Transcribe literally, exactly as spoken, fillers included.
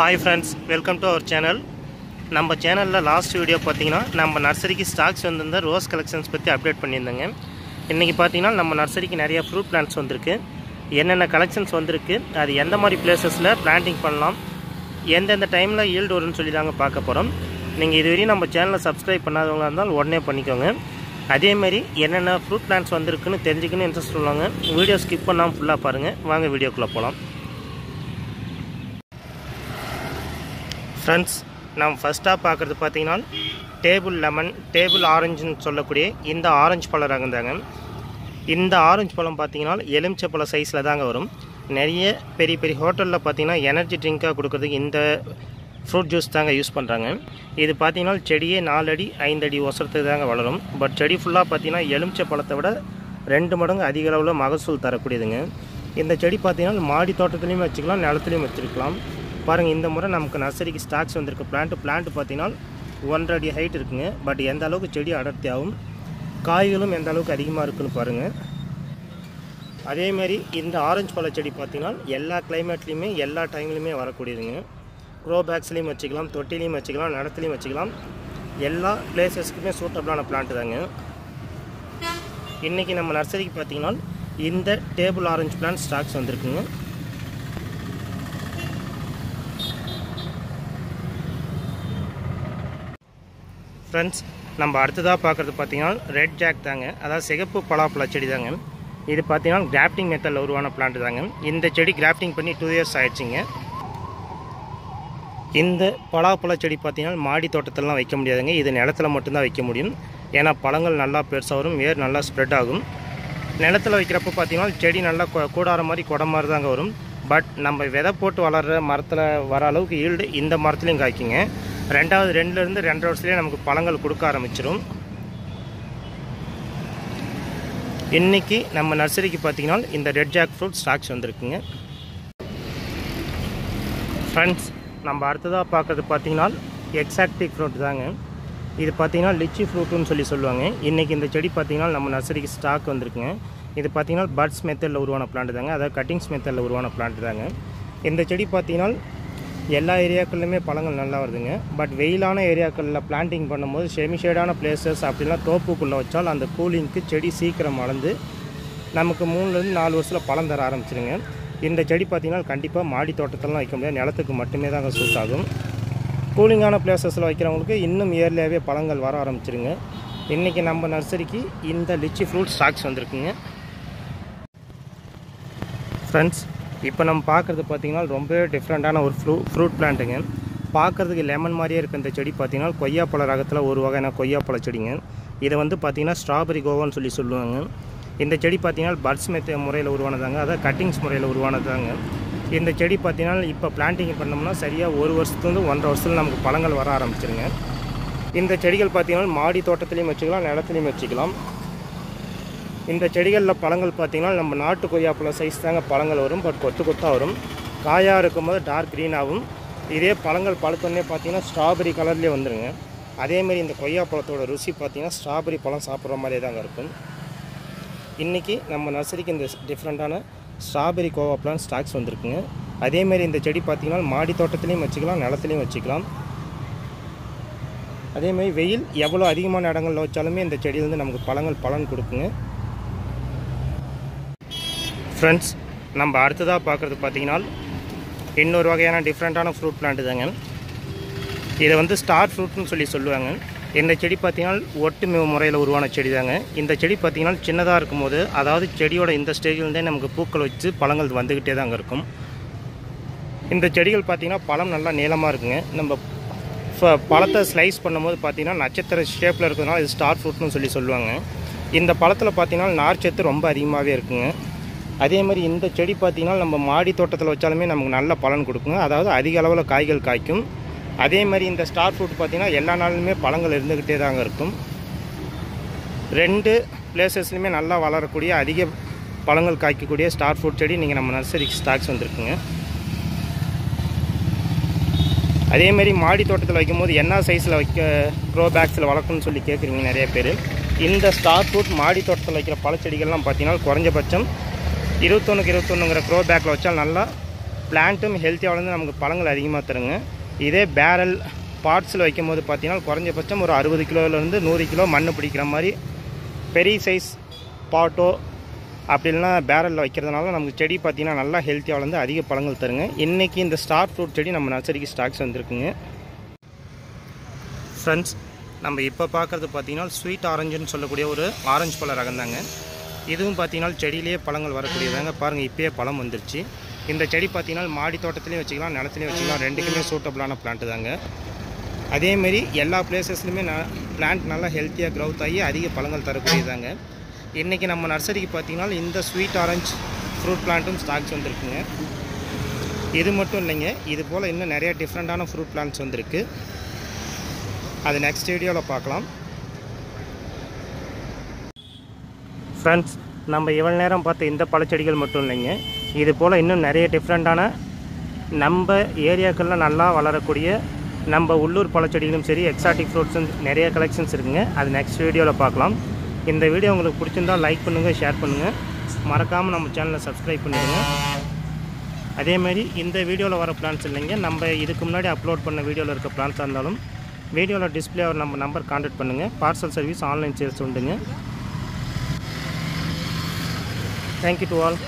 Hi friends, welcome to our channel. நம்ம சேனல்ல last video பாத்தீங்கன்னா நம்ம நர்சரிக்கு ஸ்டாக்ஸ் வந்திருந்த ரோஸ் கலெக்ஷன்ஸ் பத்தி அப்டேட் பண்ணியிருந்தேங்க. இன்னைக்கு பாத்தீங்கன்னா நம்ம நர்சரிக்கு நிறைய ஃப்ரூட் பிளான்ட்ஸ் வந்திருக்கு. என்னென்ன கலெக்ஷன்ஸ் வந்திருக்கு, அது எந்த மாதிரி பிளேसेसல பிளான்டிங் பண்ணலாம், எந்தெந்த டைம்ல yield வரும்னு சொல்லி தாங்க பார்க்க போறோம். நீங்க இதுவரை நம்ம சேனலை subscribe பண்ணாதவங்களா இருந்தால் உடனே பண்ணிக்கோங்க. அதே மாதிரி என்னென்ன ஃப்ரூட் பிளான்ட்ஸ் வந்திருக்குன்னு தெரிஞ்சுக்கணும் இன்ட்ரெஸ்ட் உள்ளவங்க வீடியோ ஸ்கிப் பண்ணாமல் ஃபுல்லாக பாருங்கள். வாங்க வீடியோக்குள்ளே போகலாம். ஃப்ரெண்ட்ஸ், நம்ம ஃபஸ்ட்டாக பார்க்குறது பார்த்திங்கன்னா டேபிள் லெமன், டேபிள் ஆரஞ்சுன்னு சொல்லக்கூடிய இந்த ஆரஞ்சு பழம் ரகந்தாங்க. இந்த ஆரஞ்சு பழம் பார்த்திங்கன்னா எலுமிச்சை பழம் சைஸில் தாங்க வரும். நிறைய பெரிய பெரிய ஹோட்டலில் பார்த்திங்கன்னா எனர்ஜி ட்ரிங்காக கொடுக்குறதுக்கு இந்த ஃப்ரூட் ஜூஸ் தாங்க யூஸ் பண்ணுறாங்க. இது பார்த்திங்கன்னா செடியே நாலு அடி ஐந்து அடி ஒசரத்துக்கு தாங்க வளரும். பட் செடி ஃபுல்லாக பார்த்திங்கன்னா எலுமிச்சை பழத்தை விட ரெண்டு மடங்கு அதிக அளவில் மகசூல் தரக்கூடியதுங்க. இந்த செடி பார்த்திங்கன்னா மாடி தோட்டத்துலேயும் வச்சுக்கலாம், நிலத்துலையும் வச்சுருக்கலாம். பாருங்கள், இந்த முறை நமக்கு நர்சரிக்கு ஸ்டாக்ஸ் வந்திருக்கு. பிளான்ட்டு பிளான்ட்டு பார்த்திங்கன்னா ஒன்றரை அடி ஹைட் இருக்குங்க. பட் எந்த அளவுக்கு செடி அடர்த்தி ஆகும், காய்களும் எந்த அளவுக்கு அதிகமாக இருக்குன்னு பாருங்கள். அதேமாரி இந்த ஆரஞ்சு பழ செடி பார்த்திங்கன்னா எல்லா கிளைமேட்லேயுமே எல்லா டைம்லையுமே வரக்கூடியதுங்க. க்ரோ பேக்ஸ்லேயும் வச்சுக்கலாம், தொட்டிலையும் வச்சுக்கலாம், நடத்துலையும் வச்சுக்கலாம். எல்லா பிளேசஸ்க்குமே சூட்டபுளான பிளான்ட் தாங்க. இன்றைக்கி நம்ம நர்சரிக்கு பார்த்திங்கன்னா இந்த டேபிள் ஆரஞ்சு பிளான்ட் ஸ்டாக்ஸ் வந்திருக்குங்க. ஃப்ரெண்ட்ஸ், நம்ம அடுத்ததாக பார்க்குறது பார்த்திங்கன்னா ரெட் ஜாக் தாங்க. அதாவது சிகப்பு பலாப்பழ செடி தாங்க. இது பார்த்திங்கன்னா கிராஃப்டிங் மெத்தடில் உருவான பிளான்ட் தாங்க. இந்த செடி கிராஃப்டிங் பண்ணி டூ இயர்ஸ் ஆயிடுச்சுங்க. இந்த பலாப்பழ செடி பார்த்திங்கன்னா மாடி தோட்டத்திலலாம் வைக்க முடியாதுங்க. இது நிலத்தில் மட்டும்தான் வைக்க முடியும். ஏன்னா பழங்கள் நல்லா பெருசாக வரும், வேர் நல்லா ஸ்ப்ரெட் ஆகும். நிலத்தில் வைக்கிறப்ப பார்த்திங்கன்னா செடி நல்லா கூடாற மாதிரி கொடை மாதிரி தாங்க வரும். பட் நம்ம விதை போட்டு வளர்கிற மரத்தில் வர அளவுக்கு ஈல்டு இந்த மரத்துலையும் காய்க்குங்க. ரெண்டாவது ரெண்டுலேருந்து ரெண்டரை வருஷத்துலேயே நமக்கு பழங்கள் கொடுக்க ஆரம்பிச்சிடும். இன்றைக்கி நம்ம நர்சரிக்கு பார்த்திங்கன்னா இந்த ரெட் ஜாக் ஃப்ரூட் ஸ்டாக்ஸ் வந்திருக்குங்க. ஃப்ரெண்ட்ஸ், நம்ம அடுத்ததாக பார்க்குறது பார்த்திங்கன்னா எக்ஸாக்டிக் ஃப்ரூட் தாங்க. இது பார்த்திங்கன்னா லிச்சி ஃப்ரூட்டுன்னு சொல்லி சொல்லுவாங்க. இன்றைக்கி இந்த செடி பார்த்திங்கன்னா நம்ம நர்சரிக்கு ஸ்டாக் வந்திருக்குங்க. இது பார்த்திங்கன்னா பட்ஸ் மெத்தடில் உருவான பிளான்ட் தாங்க. அதாவது கட்டிங்ஸ் மெத்தடில் உருவான பிளான்ட் தாங்க. இந்த செடி பார்த்திங்கன்னா எல்லா ஏரியாக்கள்லையுமே பழங்கள் நல்லா வருதுங்க. பட் வெயிலான ஏரியாக்களில் பிளான்டிங் பண்ணும்போது செமிஷேடான பிளேசஸ் அப்படிலாம் தோப்புக்குள்ளே வச்சால் அந்த கூலிங்க்கு செடி சீக்கிரம் வளர்ந்து நமக்கு மூணுலேருந்து நாலு வருஷத்தில் பழம் தர ஆரம்பிச்சிருங்க. இந்த செடி பார்த்திங்கன்னா கண்டிப்பாக மாடி தோட்டத்திலலாம் வைக்க முடியாது, நிலத்துக்கு மட்டுமே தாங்க சூட் ஆகும். கூலிங்கான பிளேசஸில் வைக்கிறவங்களுக்கு இன்னும் இயர்லியாகவே பழங்கள் வர ஆரம்பிச்சிருங்க. இன்றைக்கி நம்ம நர்சரிக்கு இந்த லிச்சி ஃப்ரூட் ஸ்டாக்ஸ் வந்திருக்குங்க. ஃப்ரெண்ட்ஸ், இப்போ நம்ம பார்க்குறது பார்த்திங்கன்னா ரொம்பவே டிஃப்ரெண்ட்டான ஒரு ஃப்ரூ ஃப்ரூட் பிளான்ட்டுங்க. பார்க்குறதுக்கு லெமன் மாதிரியே இருக்குது. இந்த செடி பார்த்திங்கன்னா கொய்யாப்பழ ரகத்தில் ஒரு வகையான கொய்யாப்பழ செடிங்க. இதை வந்து பார்த்திங்கன்னா ஸ்ட்ராபெரி கோவான்னு சொல்லி சொல்லுவாங்க. இந்த செடி பார்த்திங்கன்னா பட்ஸ் மெத்த முறையில் உருவானதாங்க. அதாவது கட்டிங்ஸ் முறையில் உருவானதாங்க. இந்த செடி பார்த்திங்கன்னா இப்போ பிளான்டிங் பண்ணோம்னா சரியாக ஒரு வருஷத்துலேருந்து ஒன்றரை வருஷத்தில் நமக்கு பழங்கள் வர ஆரம்பிச்சிருங்க. இந்த செடிகள் பார்த்திங்கன்னா மாடி தோட்டத்துலேயும் வச்சுக்கலாம், நிலத்துலையும் வச்சுக்கலாம். இந்த செடிகளில் பழங்கள் பார்த்திங்கன்னா நம்ம நாட்டு கொய்யாப்பழ சைஸ் தாங்க பழங்கள் வரும். பட் கொத்து கொத்தாக வரும். காயாக இருக்கும்போது டார்க் க்ரீனாகவும், இதே பழங்கள் பழுத்தோடனே பார்த்திங்கன்னா ஸ்ட்ராபெரி கலர்லேயே வந்துடுங்க. அதேமாரி இந்த கொய்யாப்பழத்தோட ருசி பார்த்திங்கன்னா ஸ்ட்ராபெரி பழம் சாப்பிட்ற மாதிரியே தாங்க இருக்கும். இன்றைக்கி நம்ம நர்சரிக்கு இந்த டிஃப்ரெண்ட்டான ஸ்ட்ராபெரி கோவா பிளான் ஸ்டாக்ஸ் வந்திருக்குங்க. அதேமாரி இந்த செடி பார்த்திங்கன்னா மாடி தோட்டத்துலேயும் வச்சுக்கலாம், நிலத்துலையும் வச்சுக்கலாம். அதேமாதிரி வெயில் எவ்வளோ அதிகமான இடங்களில் வச்சாலுமே இந்த செடியிலேருந்து நமக்கு பழங்கள் பலன் கொடுக்குங்க. ஃப்ரெண்ட்ஸ், நம்ம அடுத்ததாக பார்க்குறது பார்த்திங்கன்னா இன்னொரு வகையான டிஃப்ரெண்ட்டான ஃப்ரூட் பிளான்ட்டு தாங்க. இதை வந்து ஸ்டார் ஃப்ரூட்னு சொல்லி சொல்லுவாங்க. இந்த செடி பார்த்திங்கன்னா ஒட்டு மேவு முறையில் உருவான செடி தாங்க. இந்த செடி பார்த்திங்கன்னா சின்னதாக இருக்கும்போது, அதாவது செடியோட இந்த ஸ்டேஜ்லேருந்தே நமக்கு பூக்கள் வச்சு பழங்கள் வந்துக்கிட்டே தாங்க இருக்கும். இந்த செடிகள் பார்த்திங்கன்னா பழம் நல்லா நீளமாக இருக்குங்க. நம்ம பழத்தை ஸ்லைஸ் பண்ணும்போது பார்த்திங்கன்னா நட்சத்திர ஷேப்பில் இருக்கிறதுனால இது ஸ்டார் ஃப்ரூட்னு சொல்லி சொல்லுவாங்க. இந்த பழத்தில் பார்த்திங்கன்னா நார்ச்சத்து ரொம்ப அதிகமாகவே இருக்குங்க. அதேமாதிரி இந்த செடி பார்த்திங்கன்னா நம்ம மாடி தோட்டத்தில் வச்சாலுமே நமக்கு நல்ல பலன் கொடுக்குங்க. அதாவது அதிக அளவில் காய்கள் காய்க்கும். அதே மாதிரி இந்த ஸ்டார் ஃப்ரூட் பார்த்திங்கன்னா எல்லா நாளுமே பழங்கள் இருந்துக்கிட்டே தாங்க இருக்கும். ரெண்டு பிளேசஸ்லையுமே நல்லா வளரக்கூடிய அதிக பழங்கள் காய்க்கக்கூடிய ஸ்டார் ஃப்ரூட் செடி நீங்கள் நம்ம நர்சரிக்கு ஸ்டாக்ஸ் வந்திருக்குங்க. அதேமாதிரி மாடி தோட்டத்தில் வைக்கும்போது என்ன சைஸில் வைக்க க்ரோ பேக்ஸில் வளர்க்கணும்னு சொல்லி கேட்குறீங்க நிறைய பேர். இந்த ஸ்டார் ஃப்ரூட் மாடி தோட்டத்தில் வைக்கிற பழச்செடிகள்லாம் பார்த்திங்கன்னா குறைஞ்சபட்சம் இருபத்தொன்றுக்கு இருபத்தொன்றுங்கிற க்ரோ பேக்கில் வச்சால் நல்லா பிளான்ட்டும் ஹெல்த்தியாக வளர்ந்து நமக்கு பழங்கள் அதிகமாக தருங்க. இதே பேரல் பாட்ஸில் வைக்கும் போது பார்த்தீங்கன்னா குறைஞ்சபட்சம் ஒரு அறுபது கிலோலேருந்து நூறு கிலோ மண் பிடிக்கிற மாதிரி பெரிய சைஸ் பாட்டோ அப்படின்னா பேரலில் வைக்கிறதுனால நமக்கு செடி பார்த்திங்கன்னா நல்லா ஹெல்த்தியாக வளர்ந்து அதிக பழங்கள் தருங்க. இன்றைக்கி இந்த ஸ்டார் ஃப்ரூட் செடி நம்ம நர்சரிக்கு ஸ்டாக்ஸ் வந்துருக்குங்க. ஃப்ரெண்ட்ஸ், நம்ம இப்போ பார்க்குறது பார்த்திங்கன்னா ஸ்வீட் ஆரஞ்சுன்னு சொல்லக்கூடிய ஒரு ஆரஞ்சு பழ ரகம் தாங்க. இதுவும் பார்த்திங்கன்னா செடியிலேயே பழங்கள் வரக்கூடியதாங்க. பாருங்கள், இப்போயே பழம் வந்துருச்சு. இந்த செடி பார்த்திங்கன்னா மாடி தோட்டத்துலேயும் வச்சுக்கலாம், நிலத்துலையும் வச்சுக்கலாம். ரெண்டுக்குமே சூட்டபுளான பிளான்ட்டு தாங்க. அதேமாரி எல்லா பிளேசஸ்லையுமே நான் பிளான்ட் நல்லா ஹெல்த்தியாக க்ரௌத் ஆகி அதிக பழங்கள் தரக்கூடியதாங்க. இன்றைக்கி நம்ம நர்சரிக்கு பார்த்திங்கன்னா இந்த ஸ்வீட் ஆரஞ்சு ஃப்ரூட் பிளான்ட்டும் ஸ்டாக்ஸ் வந்துருக்குங்க. இது மட்டும் இல்லைங்க, இது போல் இன்னும் நிறையா டிஃப்ரெண்ட்டான ஃப்ரூட் பிளான்ட்ஸ் வந்துருக்கு. அது நெக்ஸ்ட் வீடியோவில் பார்க்கலாம். ஃப்ரெண்ட்ஸ், நம்ம இவ்வளோ நேரம் பார்த்த இந்த பழச்செடிகள் மட்டும் இல்லைங்க, இது போல் இன்னும் நிறைய டிஃப்ரெண்ட்டான நம்ம ஏரியாக்களில் நல்லா வளரக்கூடிய நம்ம உள்ளூர் பழச்செடிகளும் சரி, எக்ஸாட்டிக் ஃப்ரூட்ஸும் நிறைய கலெக்ஷன்ஸ் இருக்குங்க. அது நெக்ஸ்ட் வீடியோவில் பார்க்கலாம். இந்த வீடியோ உங்களுக்கு பிடிச்சிருந்தால் லைக் பண்ணுங்கள், ஷேர் பண்ணுங்கள். மறக்காமல் நம்ம சேனலை சப்ஸ்கிரைப் பண்ணிடுங்க. அதேமாதிரி இந்த வீடியோவில் வர பிளான்ஸ் இல்லைங்க, நம்ம இதுக்கு முன்னாடி அப்லோட் பண்ண வீடியோவில் இருக்க பிளான்ஸாக இருந்தாலும் வீடியோவில் டிஸ்பிளே ஆகிற நம்ம நம்பர் கான்டாக்ட் பண்ணுங்கள். பார்சல் சர்வீஸ் ஆன்லைன் சேல்ஸ் உண்டுங்க. Thank you to all.